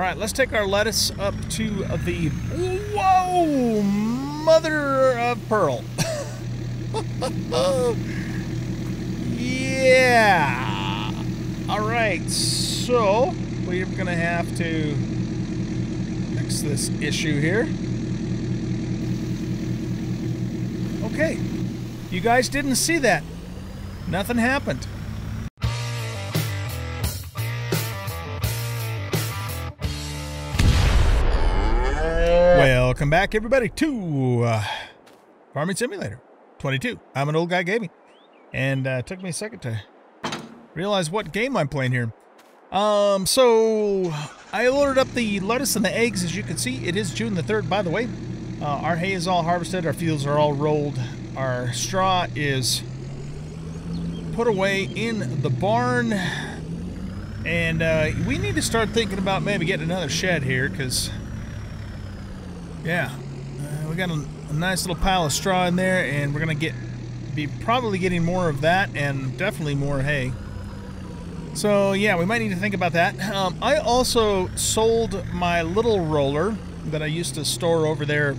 Alright, let's take our lettuce up to the... Whoa! Mother of pearl. Yeah! Alright, so we're going to have to fix this issue here. Okay. You guys didn't see that. Nothing happened. Welcome back, everybody, to Farming Simulator 22. I'm an old guy gaming, and it took me a second to realize what game I'm playing here. So I loaded up the lettuce and the eggs. As you can see, it is June the 3rd, by the way. Our hay is all harvested. Our fields are all rolled. Our straw is put away in the barn. And we need to start thinking about maybe getting another shed here, because... yeah, we got a nice little pile of straw in there, and we're gonna be probably getting more of that, and definitely more hay. So yeah, we might need to think about that. I also sold my little roller that I used to store over there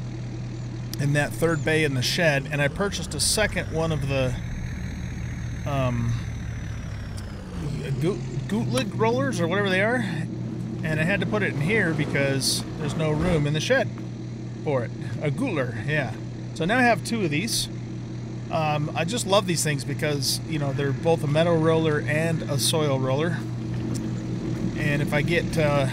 in that third bay in the shed, and I purchased a second one of the Gootleg rollers or whatever they are, and I had to put it in here because there's no room in the shed for it. A Guttler, yeah. So now I have two of these. I just love these things because, you know, they're both a metal roller and a soil roller. And if I get the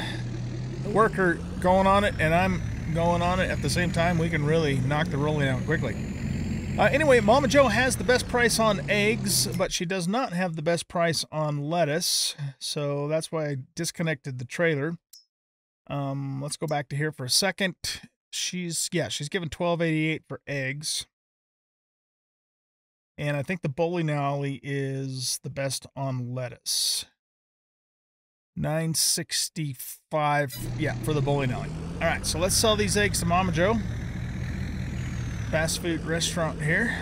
worker going on it and I'm going on it at the same time, we can really knock the rolling out quickly. Anyway, Mama Joe has the best price on eggs, but she does not have the best price on lettuce. So that's why I disconnected the trailer. Let's go back to here for a second. She's given $12.88 for eggs, and I think the bowling alley is the best on lettuce. $9.65, yeah, for the bowling alley. All right, so let's sell these eggs to Mama Joe, fast food restaurant here.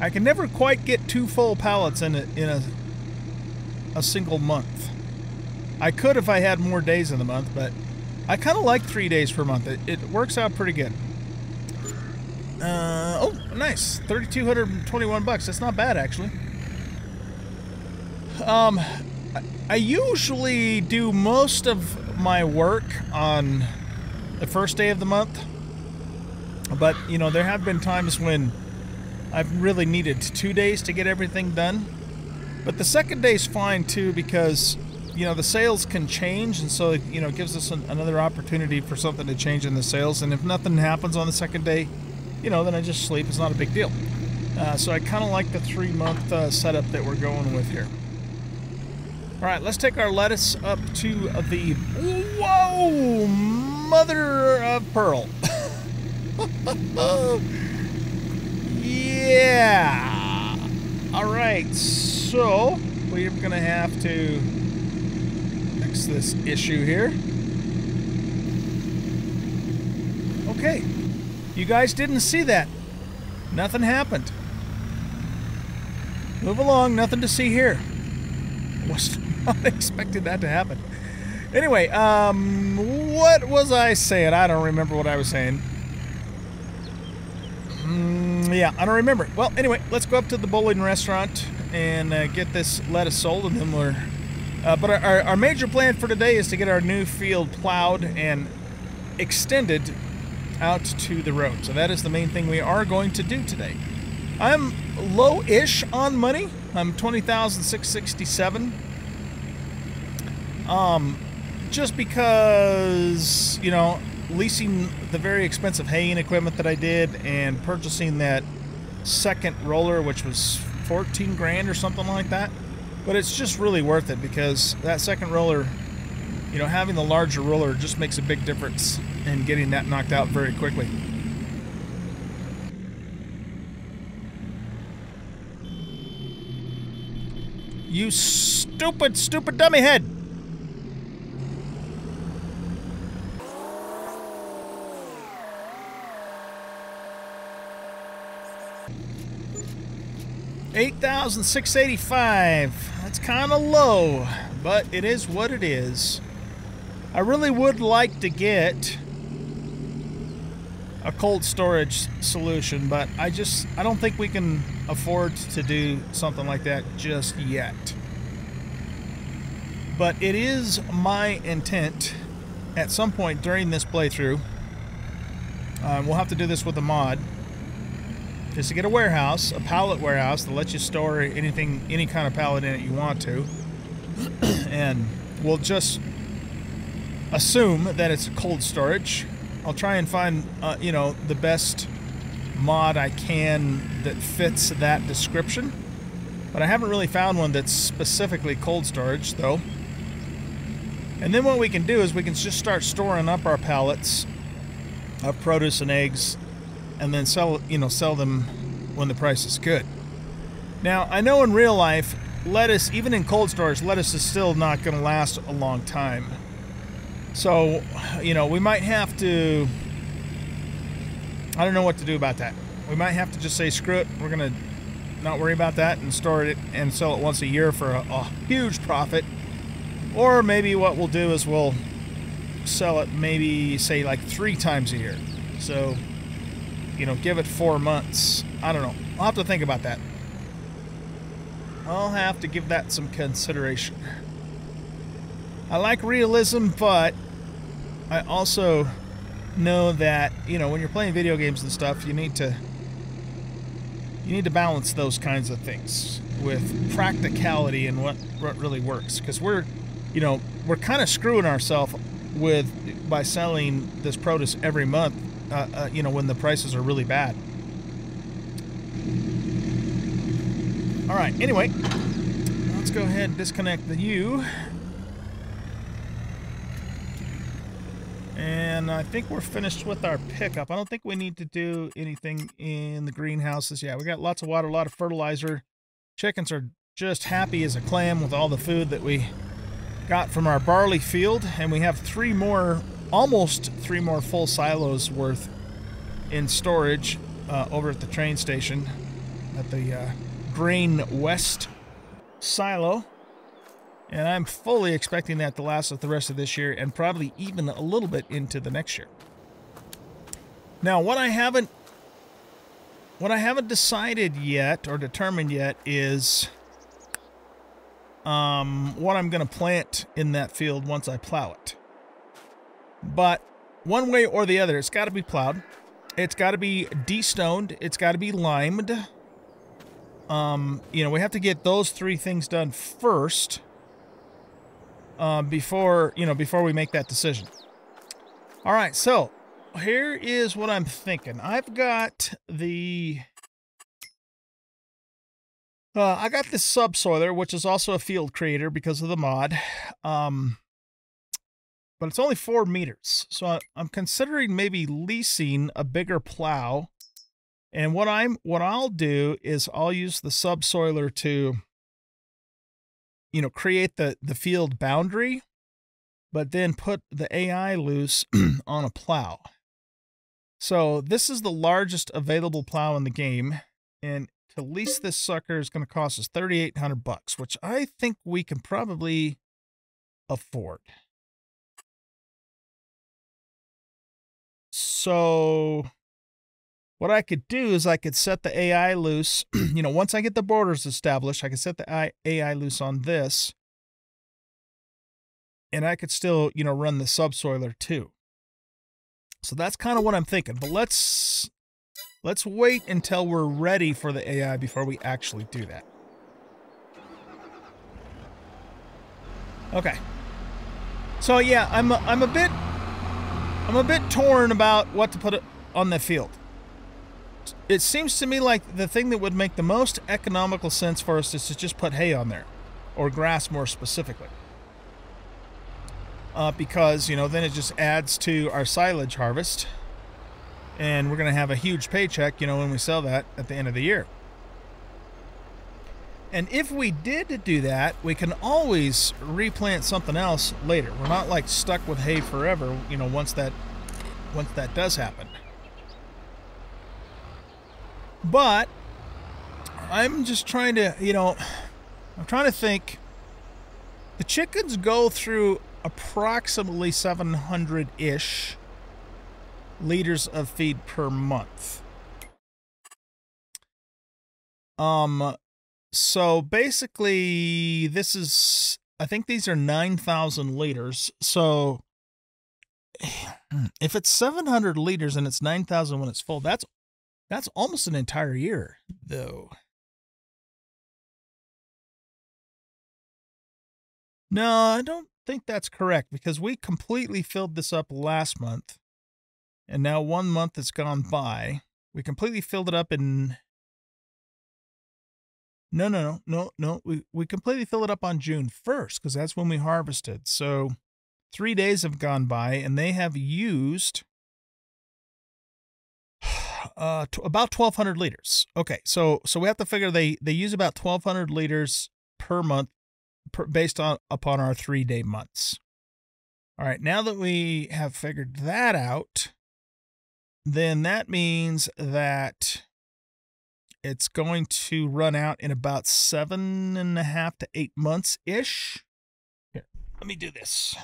I can never quite get two full pallets in a single month. I could if I had more days in the month, but I kind of like 3 days per month. It works out pretty good. Oh, nice. $3,221. That's not bad, actually. I usually do most of my work on the first day of the month. But, you know, there have been times when I've really needed 2 days to get everything done. But the second day's fine, too, because... you know, the sales can change, and so, you know, it gives us another opportunity for something to change in the sales. And if nothing happens on the second day, you know, then I just sleep. It's not a big deal. So I kind of like the 3 month setup that we're going with here. All right, let's take our lettuce up to the... Whoa! Mother of pearl. Yeah! All right, so we're going to have to... this issue here. Okay. You guys didn't see that. Nothing happened. Move along. Nothing to see here. Was not expecting that to happen. Anyway, what was I saying? I don't remember what I was saying. Yeah, I don't remember. Well, anyway, let's go up to the bowling restaurant and get this lettuce sold, and then we're... but our major plan for today is to get our new field plowed and extended out to the road. So that is the main thing we are going to do today. I'm low-ish on money. I'm $20,667. Just because, you know, leasing the very expensive haying equipment that I did and purchasing that second roller, which was 14 grand or something like that. But it's just really worth it, because that second roller, you know, having the larger roller just makes a big difference in getting that knocked out very quickly. You stupid, stupid dummy head! $8,685. That's kind of low, but it is what it is. I really would like to get a cold storage solution, but I don't think we can afford to do something like that just yet. But it is my intent at some point during this playthrough, we'll have to do this with a mod, is to get a warehouse, a pallet warehouse that lets you store anything, any kind of pallet in it you want to. And we'll just assume that it's cold storage. I'll try and find, you know, the best mod I can that fits that description. But I haven't really found one that's specifically cold storage, though. And then what we can do is we can just start storing up our pallets of produce and eggs, and then sell them when the price is good. Now, I know in real life, lettuce, even in cold storage, lettuce is still not going to last a long time. So, you know, we might have to, I don't know what to do about that. We might have to just say, screw it, we're going to not worry about that and store it and sell it once a year for a huge profit. Or maybe what we'll do is we'll sell it maybe, say, like 3 times a year. So, you know, give it 4 months. I don't know. I'll have to think about that. I'll have to give that some consideration. I like realism, but I also know that, you know, when you're playing video games and stuff, you need to balance those kinds of things with practicality and what really works. Because we're, you know, we're kind of screwing ourselves by selling this produce every month, you know, when the prices are really bad. All right, anyway, let's go ahead and disconnect the U. And I think we're finished with our pickup. I don't think we need to do anything in the greenhouses. Yeah, we got lots of water, a lot of fertilizer. Chickens are just happy as a clam with all the food that we got from our barley field. And we have 3 more, almost 3 more full silos worth in storage over at the train station at the Grain West silo. And I'm fully expecting that to last with the rest of this year and probably even a little bit into the next year. Now, what I haven't decided yet or determined yet is what I'm going to plant in that field once I plow it. But one way or the other, it's got to be plowed. It's got to be destoned. It's got to be limed. You know, we have to get those 3 things done first. Before we make that decision. All right, so here is what I'm thinking. I've got the I got this subsoiler, which is also a field creator because of the mod, but it's only 4 meters, so I'm considering maybe leasing a bigger plow. And what I'll do is I'll use the subsoiler to, you know, create the field boundary, but then put the AI loose on a plow. So this is the largest available plow in the game, and to lease this sucker is going to cost us $3,800, which I think we can probably afford. So what I could do is I could set the AI loose, you know, once I get the borders established, I could set the AI loose on this, and I could still, you know, run the subsoiler too. So that's kind of what I'm thinking, but let's wait until we're ready for the AI before we actually do that. Okay. So yeah, I'm a bit torn about what to put on the field. It seems to me like the thing that would make the most economical sense for us is to just put hay on there, or grass more specifically, because, you know, then it just adds to our silage harvest, and we're going to have a huge paycheck, you know, when we sell that at the end of the year. And if we did do that, we can always replant something else later. We're not like stuck with hay forever, you know, once that does happen. But I'm just trying to, you know, I'm trying to think. The chickens go through approximately 700-ish liters of feed per month. So basically this is, I think these are 9,000 liters. So if it's 700 liters and it's 9,000 when it's full, that's almost an entire year though. No, I don't think that's correct, because we completely filled this up last month, and now 1 month has gone by. We completely filled it up in... No. We completely filled it up on June 1st, because that's when we harvested. So 3 days have gone by, and they have used about 1,200 liters. Okay, so we have to figure they use about 1,200 liters per month, based on upon our 3-day months. All right, now that we have figured that out, then that means that it's going to run out in about 7.5 to 8 months-ish. Here, let me do this.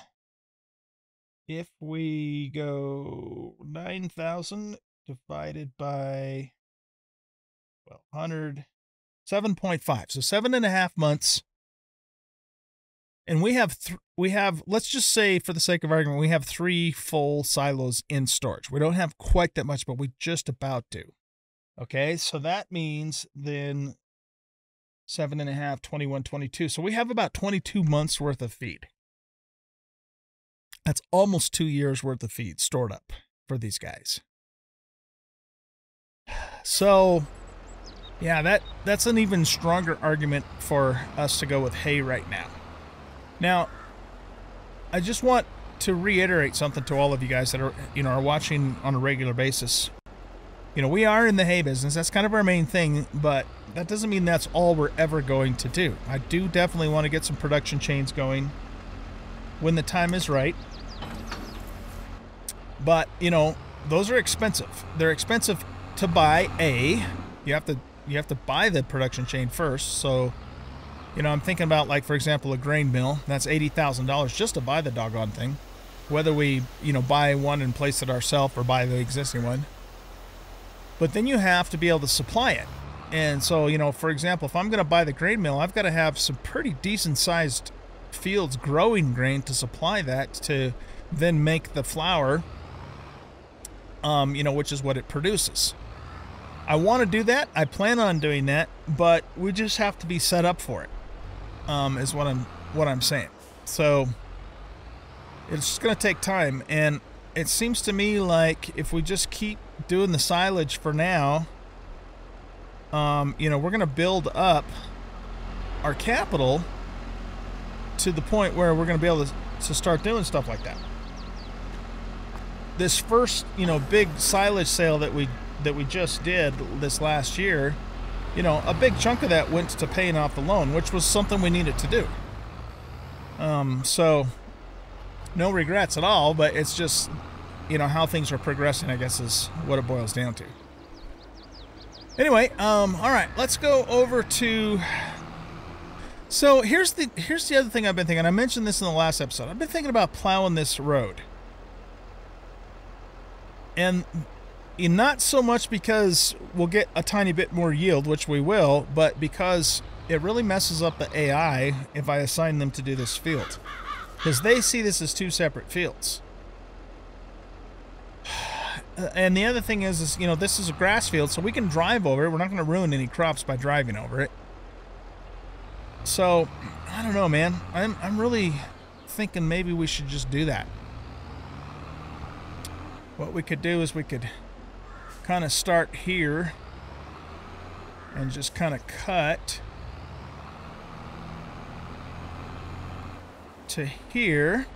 If we go 9,000 divided by 1,200, 7.5, so 7.5 months. And we have, let's just say for the sake of argument, we have 3 full silos in storage. We don't have quite that much, but we just about do. Okay, so that means then 7.5, 21, 22. So we have about 22 months worth of feed. That's almost 2 years worth of feed stored up for these guys. So yeah, that's an even stronger argument for us to go with hay right now. Now, I just want to reiterate something to all of you guys that are, you know, are watching on a regular basis. You know, we are in the hay business. That's kind of our main thing, but that doesn't mean that's all we're ever going to do. I do definitely want to get some production chains going when the time is right. But, you know, those are expensive. They're expensive to buy. You have to buy the production chain first, so... You know, I'm thinking about, like, for example, a grain mill. That's $80,000 just to buy the doggone thing, whether we, you know, buy one and place it ourselves or buy the existing one. But then you have to be able to supply it. And so, you know, for example, if I'm going to buy the grain mill, I've got to have some pretty decent-sized fields growing grain to supply that to then make the flour, you know, which is what it produces. I want to do that. I plan on doing that, but we just have to be set up for it. Is what I'm saying. So it's just gonna take time, and it seems to me like if we just keep doing the silage for now, you know, we're gonna build up our capital to the point where we're gonna be able to start doing stuff like that. This first, you know, big silage sale that we just did this last year, you know, a big chunk of that went to paying off the loan, which was something we needed to do. So no regrets at all, but it's just, you know, how things are progressing, I guess, is what it boils down to. Anyway, all right, let's go over to... So here's the other thing I've been thinking. I mentioned this in the last episode. I've been thinking about plowing this road. And not so much because we'll get a tiny bit more yield, which we will, but because it really messes up the AI if I assign them to do this field, because they see this as 2 separate fields. And the other thing is, you know, this is a grass field, so we can drive over it. We're not going to ruin any crops by driving over it. So I don't know, man. I'm really thinking maybe we should just do that. What we could do is we could kind of start here and just kind of cut to here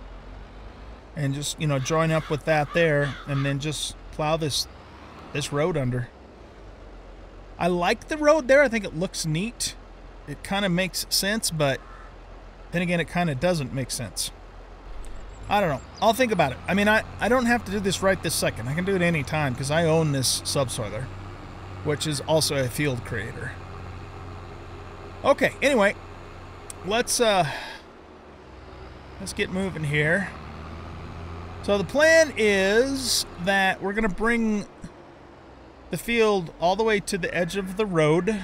and just, you know, join up with that there, and then just plow this road under. I like the road there. I think it looks neat. It kind of makes sense, but then again, it kind of doesn't make sense. I don't know. I'll think about it. I mean, I don't have to do this right this second. I can do it any time because I own this subsoiler, which is also a field creator. Okay, anyway, let's get moving here. So the plan is that we're going to bring the field all the way to the edge of the road.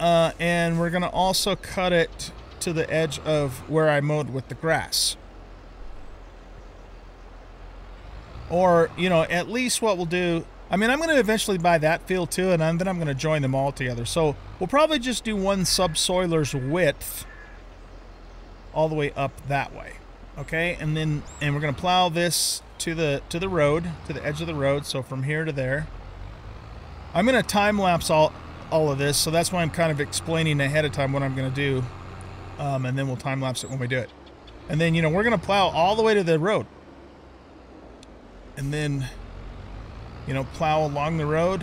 And we're going to also cut it to the edge of where I mowed with the grass. Or, you know, at least what we'll do... I mean, I'm going to eventually buy that field too, and then I'm going to join them all together. So we'll probably just do one subsoiler's width all the way up that way. Okay, and then we're going to plow this to the road, to the edge of the road, so from here to there. I'm going to time-lapse all of this, so that's why I'm kind of explaining ahead of time what I'm going to do. And then we'll time-lapse it when we do it. And then, you know, we're going to plow all the way to the road. And then, you know, plow along the road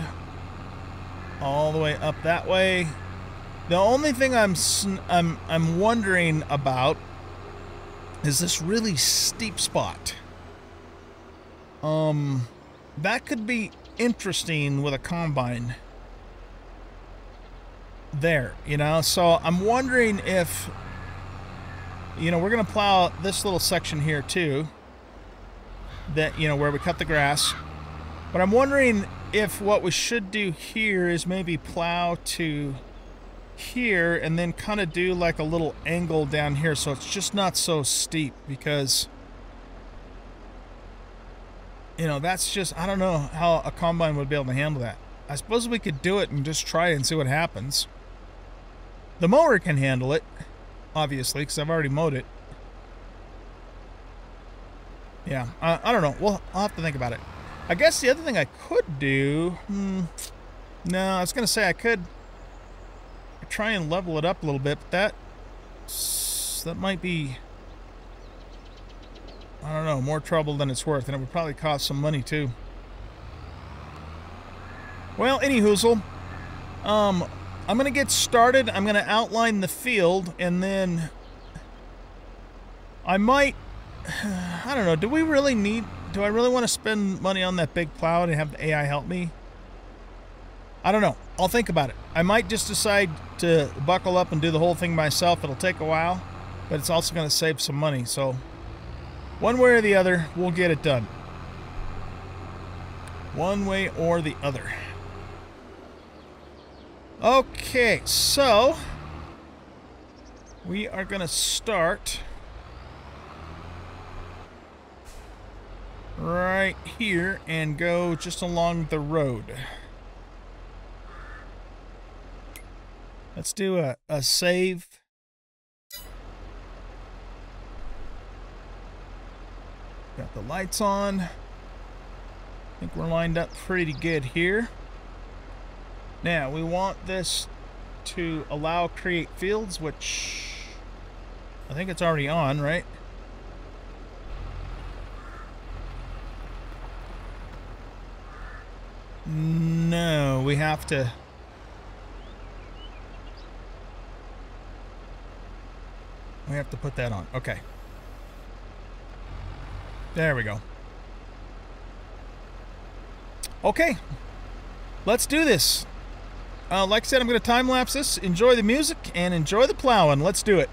all the way up that way. The only thing I'm wondering about is this really steep spot. That could be interesting with a combine there, you know? So I'm wondering if, you know, we're going to plow this little section here too, that, you know, where we cut the grass. But I'm wondering if what we should do here is maybe plow to here and then kind of do like a little angle down here so it's just not so steep, because, you know, that's just, I don't know how a combine would be able to handle that. I suppose we could do it and just try it and see what happens. The mower can handle it, obviously, because I've already mowed it. Yeah, I don't know. Well, I'll have to think about it. I guess the other thing I could do... no, I was going to say I could try and level it up a little bit, but that might be... I don't know, more trouble than it's worth, and it would probably cost some money, too. Well, anyhoozle. I'm going to get started. I'm going to outline the field, and then... I might... I don't know, do we really need... Do I really want to spend money on that big plow and have the AI help me? I don't know. I'll think about it. I might just decide to buckle up and do the whole thing myself. It'll take a while, but it's also going to save some money. So one way or the other, we'll get it done. One way or the other. Okay, so we are going to start... right here and go just along the road. Let's do a save. Got the lights on. I think we're lined up pretty good here. Now we want this to allow create fields, which I think it's already on, right? No, we have to... we have to put that on. Okay. There we go. Okay. Let's do this. Like I said, I'm going to time-lapse this. Enjoy the music and enjoy the plowing. Let's do it.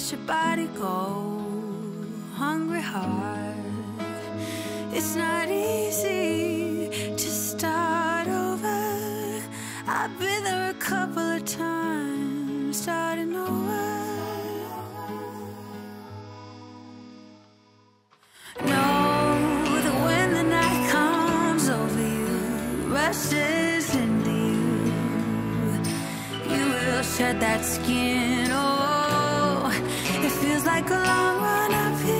Let your body go, hungry heart. It's not easy to start over. I've been there a couple of times, starting over. Know that when the night comes over you, rushes into you, you will shed that skin. Oh, it feels like a long run up here.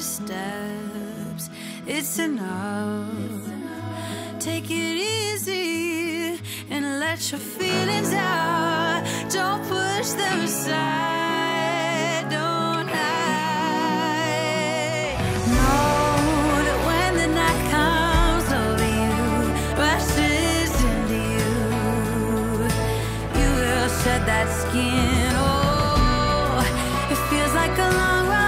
Steps, it's enough. Take it easy and let your feelings out. Don't push them aside, don't hide. Know that when the night comes over you, rushes into you, you will shed that skin. Oh, it feels like a long ride.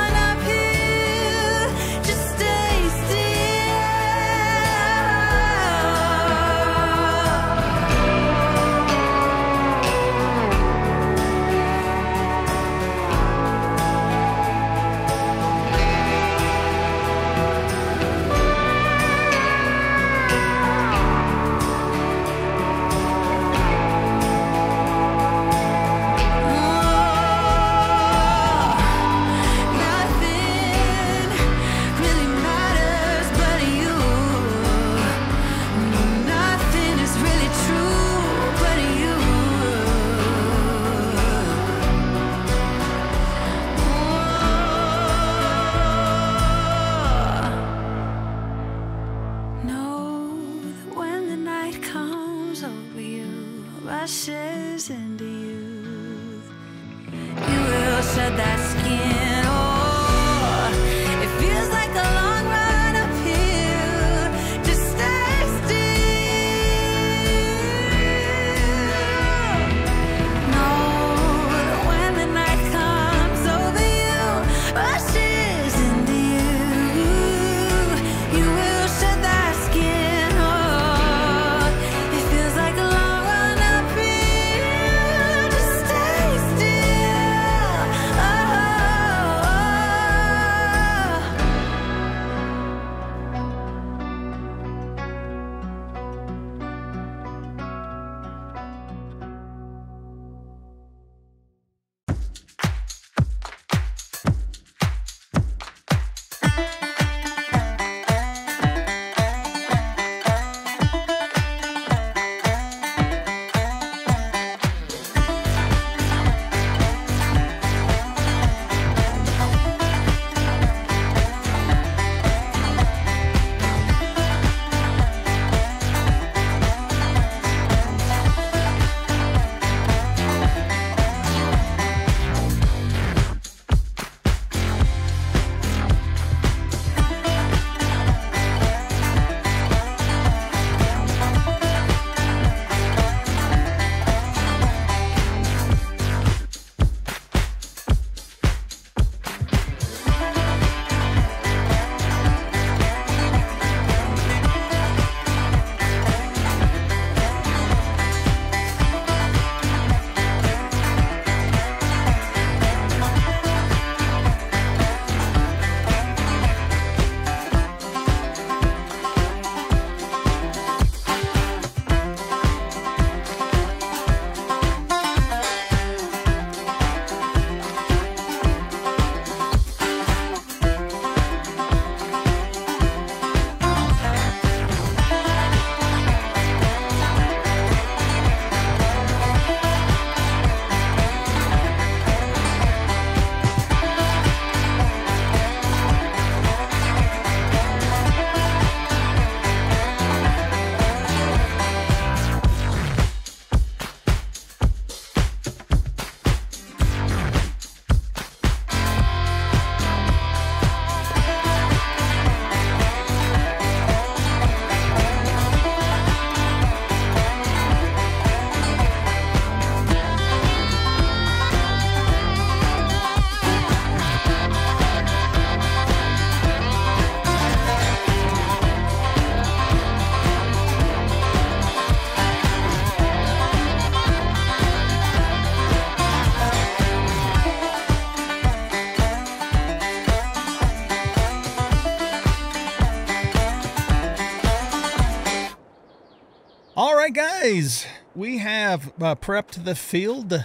All right, guys, we have prepped the field.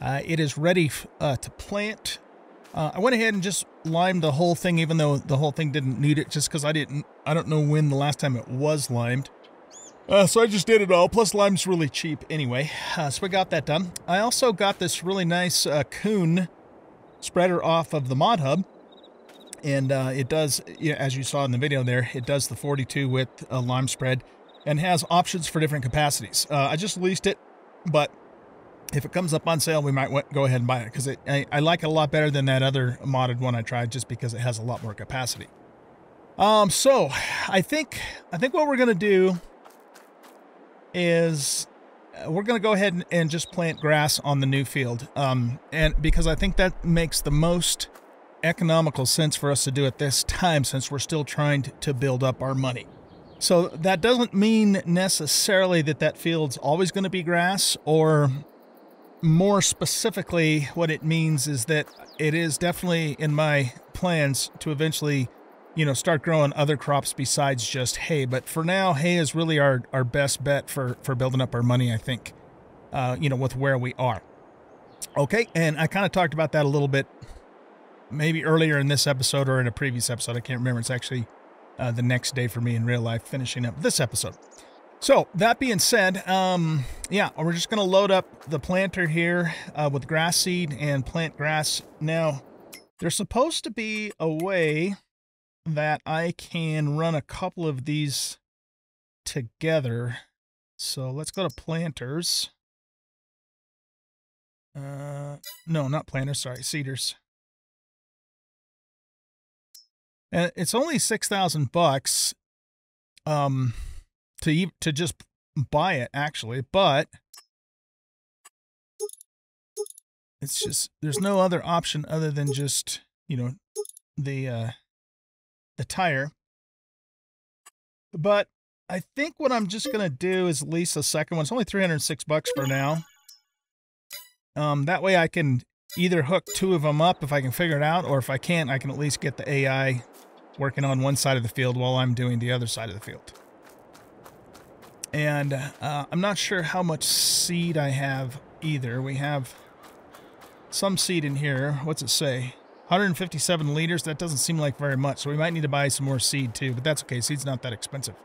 It is ready to plant. I went ahead and just limed the whole thing, even though the whole thing didn't need it, just because I don't know when the last time it was limed. So I just did it all, plus lime's really cheap anyway. So we got that done. I also got this really nice coon spreader off of the mod hub. And it does, you know, as you saw in the video there, it does the 42 width lime spread and has options for different capacities. I just leased it, but if it comes up on sale, we might go ahead and buy it because I like it a lot better than that other modded one I tried just because it has a lot more capacity. So I think what we're going to do is we're going to go ahead and just plant grass on the new field. And because I think that makes the most economical sense for us to do at this time since we're still trying to build up our money. So that doesn't mean necessarily that that field's always going to be grass, or more specifically what it means is that it is definitely in my plans to eventually, you know, start growing other crops besides just hay. But for now, hay is really our best bet for building up our money, I think, you know, with where we are. Okay, and I kind of talked about that a little bit maybe earlier in this episode or in a previous episode. I can't remember. It's actually the next day for me in real life, finishing up this episode. So that being said, yeah, we're just going to load up the planter here with grass seed and plant grass. Now, there's supposed to be a way that I can run a couple of these together. So let's go to planters. No, not planters. Sorry, seeders. And it's only $6,000 to just buy it, actually, but it's just, there's no other option other than just, you know, the tire. But I think what I'm just going to do is lease a second one. It's only $306 for now. That way I can either hook two of them up if I can figure it out, or if I can't, I can at least get the AI working on one side of the field while I'm doing the other side of the field. And I'm not sure how much seed I have either. We have some seed in here. What's it say? 157 liters. That doesn't seem like very much, so we might need to buy some more seed too, but that's okay. Seed's not that expensive.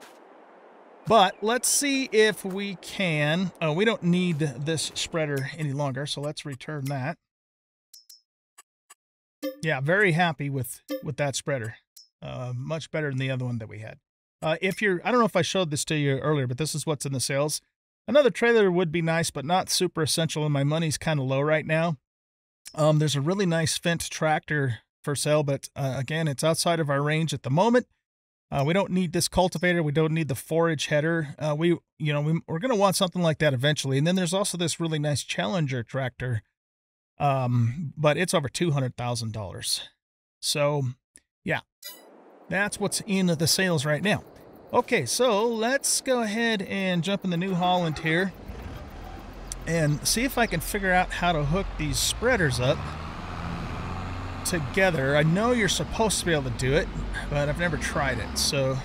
But let's see if we can. Oh, we don't need this spreader any longer, so let's return that. Yeah, very happy with that spreader. Much better than the other one that we had. If you're, I don't know if I showed this to you earlier, but this is what's in the sales. Another trailer would be nice, but not super essential, and my money's kind of low right now. There's a really nice Fendt tractor for sale, but again, it's outside of our range at the moment. We don't need this cultivator. We don't need the forage header. We're going to want something like that eventually. And then there's also this really nice Challenger tractor, but it's over $200,000. So, yeah, that's what's in the sales right now. Okay, so let's go ahead and jump in the New Holland here and see if I can figure out how to hook these spreaders up together. I know you're supposed to be able to do it, but I've never tried it. So,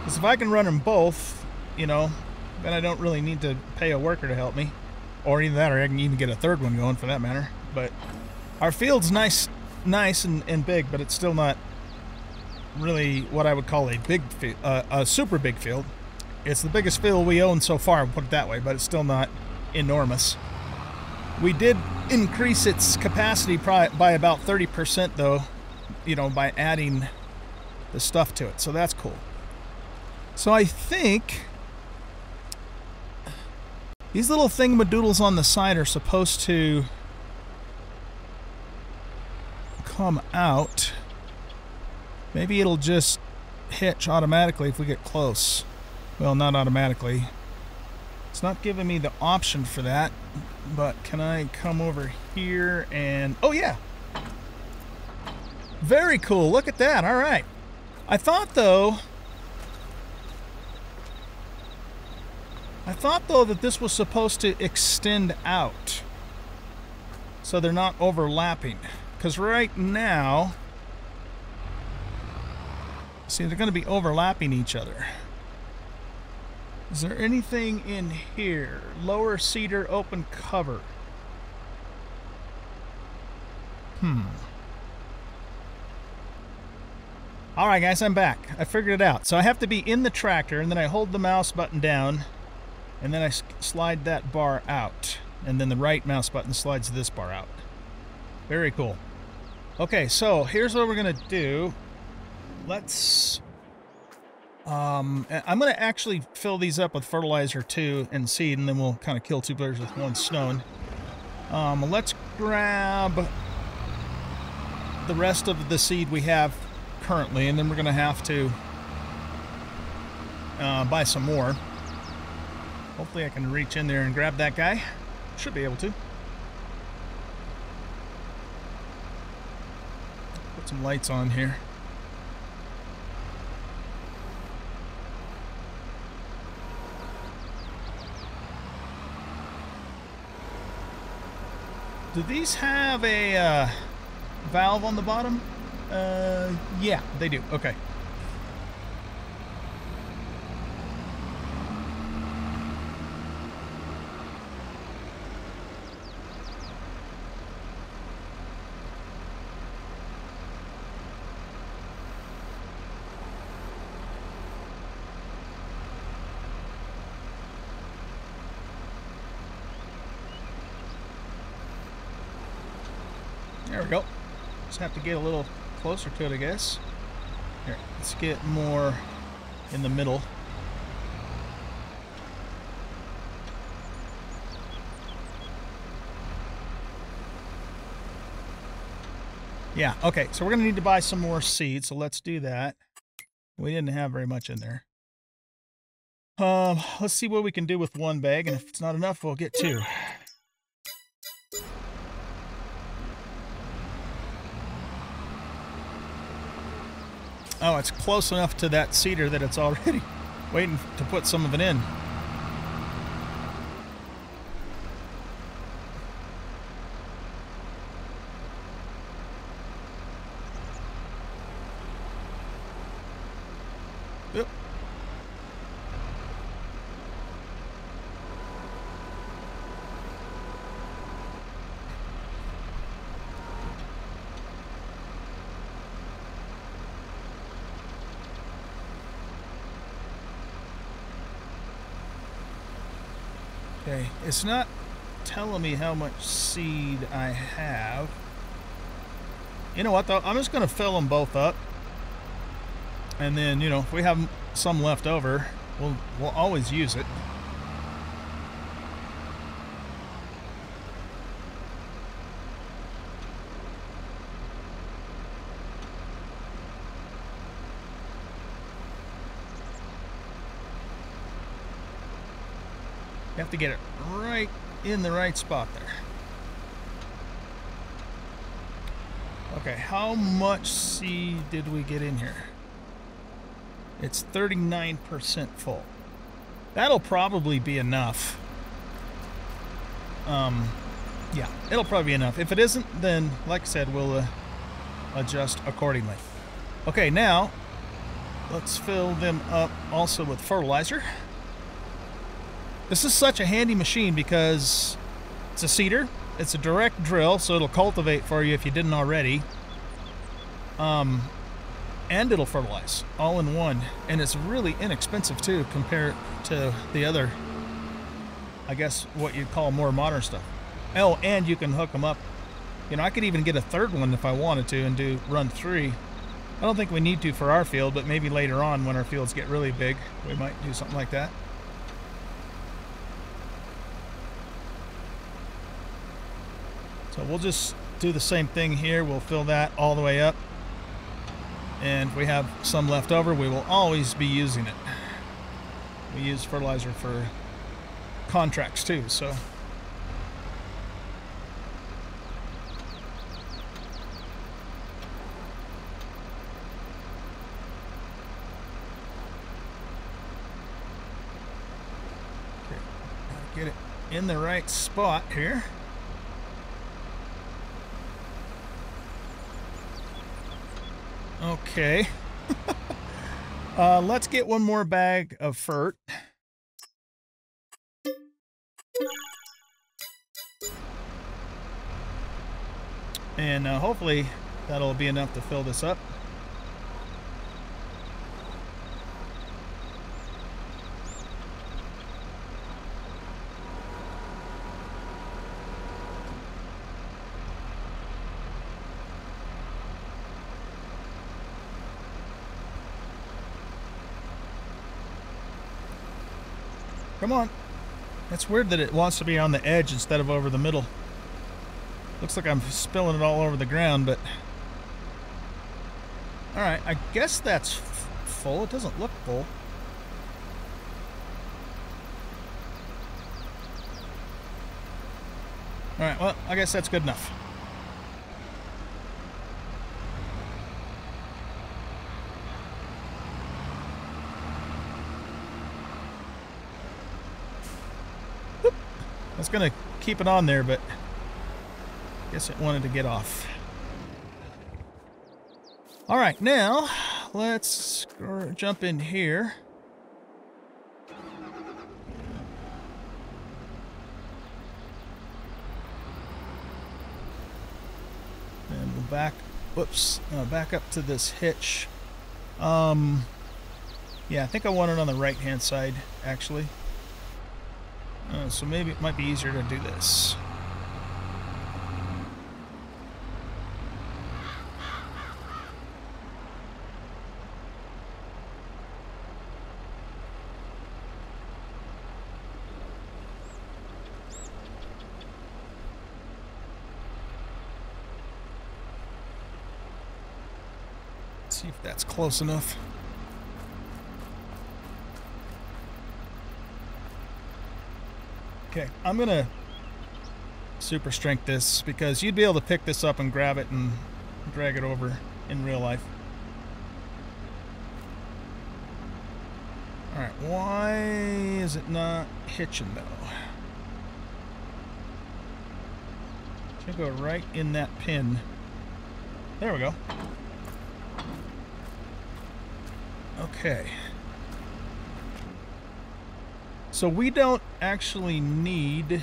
because if I can run them both, you know, then I don't really need to pay a worker to help me. Or either that, or I can even get a third one going for that matter. But our field's nice and big, but it's still not really what I would call a big field, a super big field. It's the biggest field we own so far, put it that way, but it's still not enormous. We did increase its capacity by about 30% though, you know, by adding the stuff to it. So that's cool. So I think these little thingamadoodles on the side are supposed to come out. Maybe it'll just hitch automatically if we get close. Well, not automatically. It's not giving me the option for that, but can I come over here and... Oh, yeah! Very cool. Look at that. All right. I thought, though... that this was supposed to extend out so they're not overlapping. Because right now, see, they're going to be overlapping each other. Is there anything in here? Lower cedar, open cover. Alright guys, I'm back. I figured it out. So I have to be in the tractor, and then I hold the mouse button down, and then I slide that bar out. And then the right mouse button slides this bar out. Very cool. Okay, so here's what we're going to do. Let's... I'm going to actually fill these up with fertilizer too and seed, and then we'll kind of kill two birds with one stone. Let's grab the rest of the seed we have currently, and then we're going to have to buy some more. Hopefully I can reach in there and grab that guy. Should be able to. Put some lights on here. Do these have a valve on the bottom? Yeah, they do. Okay. There we go. Just have to get a little closer to it, I guess. Here, let's get more in the middle. Yeah, okay, so we're going to need to buy some more seed, so let's do that. We didn't have very much in there. Let's see what we can do with one bag, and if it's not enough, we'll get two. Oh, it's close enough to that cedar that it's already waiting to put some of it in. Oop. Okay, it's not telling me how much seed I have. You know what though, I'm just going to fill them both up, and then, you know, if we have some left over, we'll always use it. You have to get it right in the right spot there. Okay, how much seed did we get in here? It's 39% full. That'll probably be enough. Yeah, it'll probably be enough. If it isn't, then, like I said, we'll adjust accordingly. Okay, now let's fill them up also with fertilizer. This is such a handy machine because it's a seeder, it's a direct drill, so it'll cultivate for you if you didn't already, and it'll fertilize all in one, and it's really inexpensive too compared to the other, I guess what you'd call more modern stuff. Oh, and you can hook them up. You know, I could even get a third one if I wanted to and do run three. I don't think we need to for our field, but maybe later on when our fields get really big, we might do something like that. So we'll just do the same thing here. We'll fill that all the way up, and if we have some left over, we will always be using it. We use fertilizer for contracts too, so. Okay. Get it in the right spot here. Okay, let's get one more bag of fert. and hopefully that'll be enough to fill this up. Come on. It's weird that it wants to be on the edge instead of over the middle. Looks like I'm spilling it all over the ground, but... Alright, I guess that's full. It doesn't look full. Alright, well, I guess that's good enough. I was gonna keep it on there, but I guess it wanted to get off. All right, now let's jump in here. And we'll back, whoops, back up to this hitch. Yeah, I think I want it on the right-hand side, actually. So maybe it might be easier to do this. Let's see if that's close enough. Okay, I'm going to super strength this because you'd be able to pick this up and grab it and drag it over in real life. Alright, why is it not hitching though? Should go right in that pin. There we go. Okay. So we don't actually need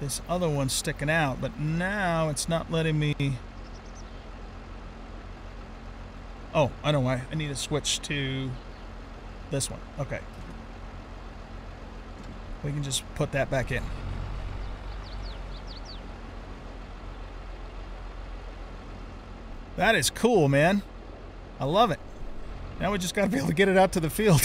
this other one sticking out, but now it's not letting me... Oh, I know why. I need to switch to this one. Okay. We can just put that back in. That is cool, man. I love it. Now we just got to be able to get it out to the field.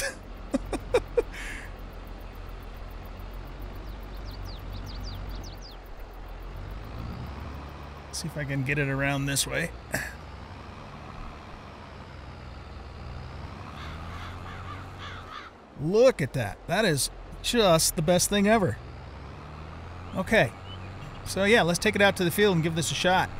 See if I can get it around this way. Look at that. That is just the best thing ever. Okay. So yeah, let's take it out to the field and give this a shot.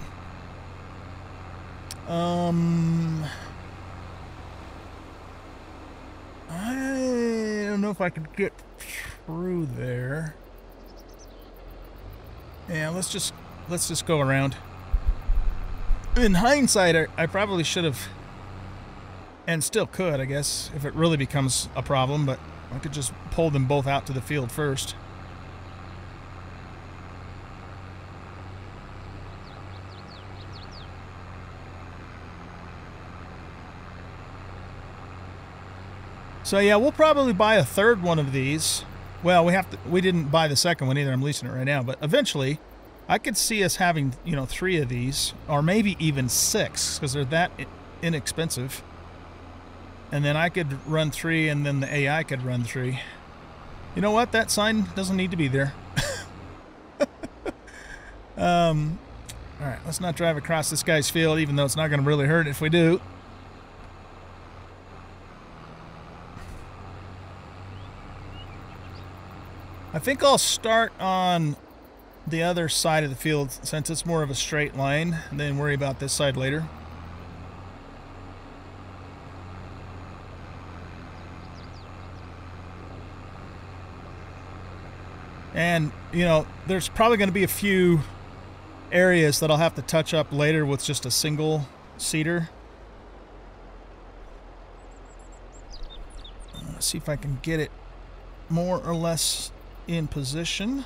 If I could get through there. Yeah, let's just go around. In hindsight, I probably should have, and still could, I guess, if it really becomes a problem, but I could just pull them both out to the field first. So yeah, we'll probably buy a third one of these. Well, we have to. We didn't buy the second one either. I'm leasing it right now, but eventually, I could see us having, you know, 3 of these, or maybe even 6, because they're that inexpensive. And then I could run 3, and then the AI could run 3. You know what? That sign doesn't need to be there. All right, let's not drive across this guy's field, even though it's not going to really hurt if we do. I think I'll start on the other side of the field since it's more of a straight line, and then worry about this side later. And, you know, there's probably going to be a few areas that I'll have to touch up later with just a single seater. Let's see if I can get it more or less in position.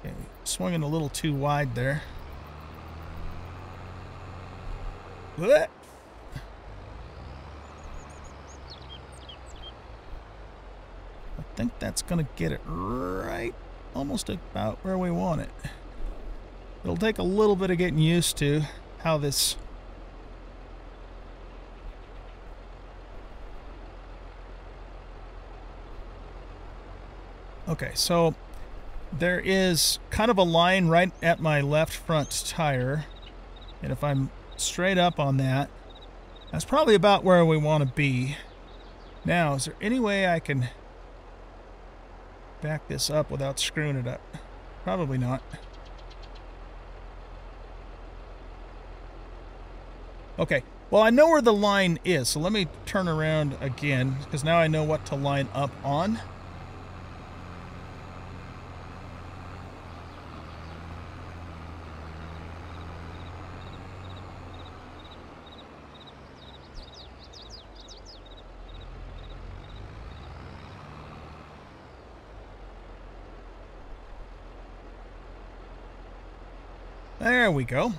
Okay, swinging a little too wide there. Blech. I think that's gonna get it right almost about where we want it. It'll take a little bit of getting used to how this . Okay, so there is kind of a line right at my left front tire, and if I'm straight up on that, that's probably about where we want to be. Now, is there any way I can back this up without screwing it up? Probably not. Okay, well, I know where the line is, so let me turn around again, because now I know what to line up on. There we go.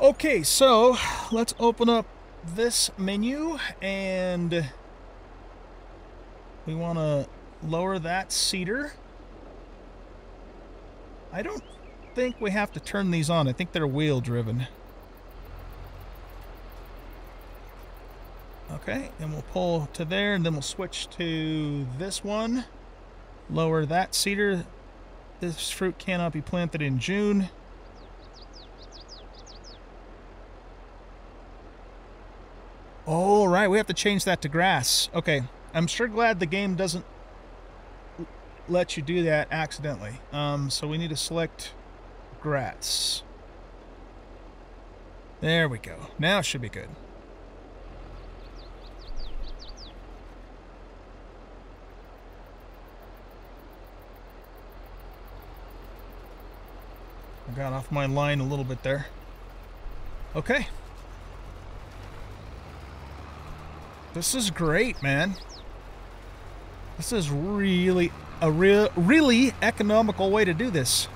Okay, so let's open up this menu, and we want to lower that cedar. I don't think we have to turn these on. I think they're wheel driven. Okay, and we'll pull to there, and then we'll switch to this one. Lower that cedar. This fruit cannot be planted in June. All right, we have to change that to grass. Okay, I'm sure glad the game doesn't let you do that accidentally. So we need to select grass. There we go. Now it should be good. Got off my line a little bit there. Okay. This is great, man. This is really a really economical way to do this.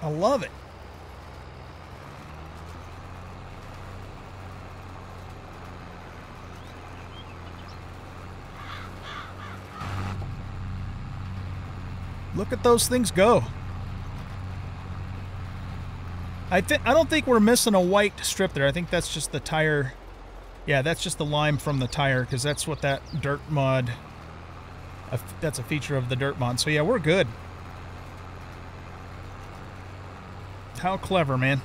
I love it. Look at those things go. I don't think we're missing a white strip there. I think that's just the tire. Yeah, that's just the lime from the tire, because that's what that dirt mod, that's a feature of the dirt mod. So yeah, we're good. How clever, man.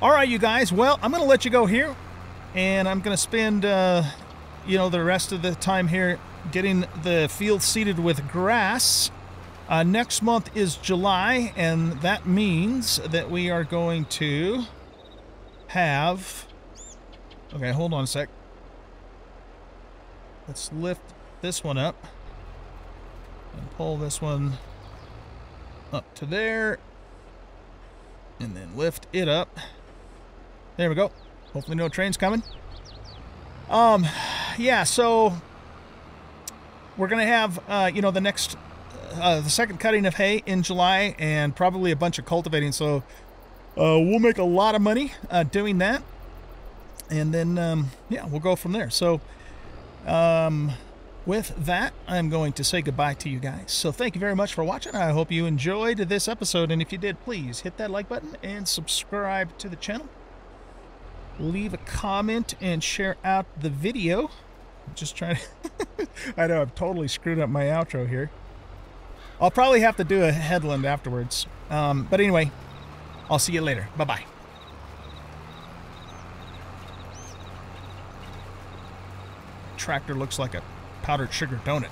All right, you guys. Well, I'm going to let you go here, and I'm going to spend, you know, the rest of the time here getting the field seeded with grass. Next month is July, and that means that we are going to have... Okay, hold on a sec. Let's lift this one up and pull this one up to there, and then lift it up. There we go. Hopefully no trains coming. Yeah, so we're going to have, you know, the second cutting of hay in July, and probably a bunch of cultivating, so we'll make a lot of money doing that, and then yeah, we'll go from there. So with that, I'm going to say goodbye to you guys. So thank you very much for watching. I hope you enjoyed this episode, and if you did, please hit that like button and subscribe to the channel. Leave a comment and share out the video. I'm just trying to I know I've totally screwed up my outro here. I'll probably have to do a headland afterwards. But anyway, I'll see you later. Bye-bye. Tractor looks like a powdered sugar donut.